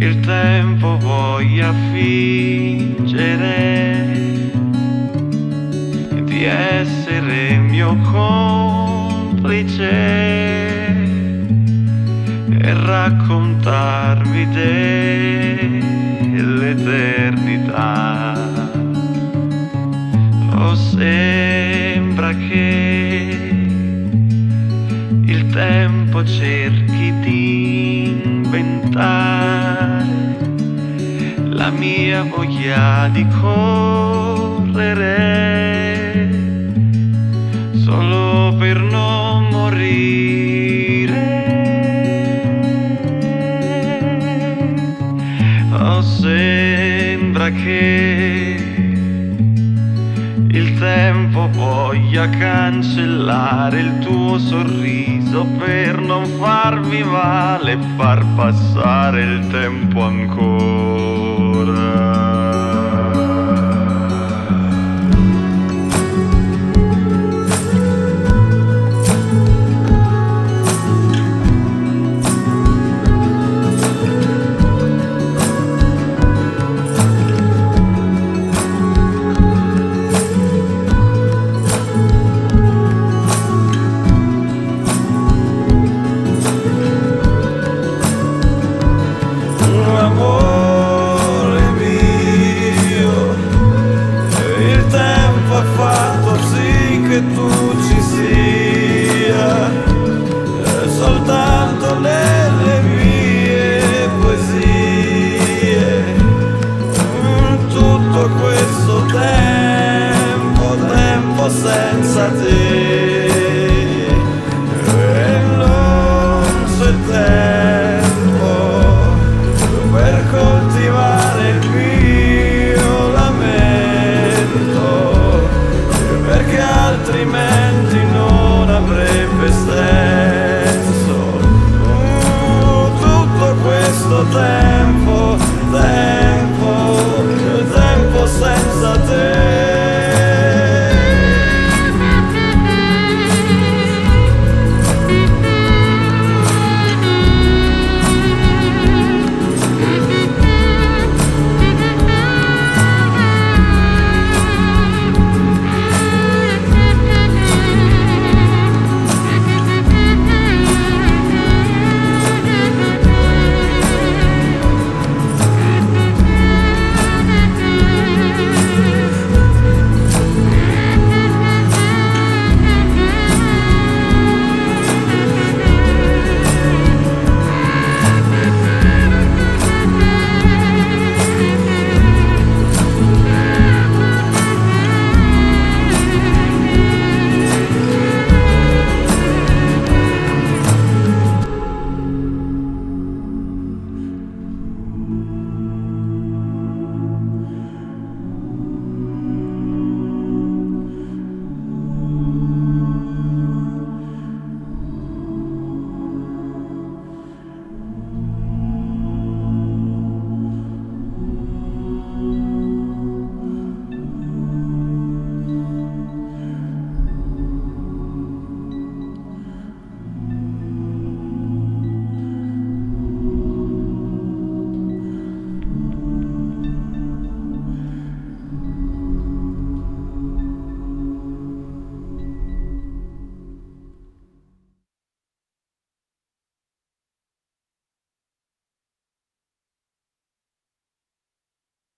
il tempo voglia fingere di essere mio complice e raccontarmi dell'eternità. Oh, sembra che il tempo cerchi di inventare la mia voglia di correre solo per non morire. Oh, sembra che il tempo voglia cancellare il tuo sorriso per non farmi male e far passare il tempo ancora. Senza te e non c'è tempo per coltivare il mio lamento, perché altrimenti non avrebbe senso tutto questo tempo.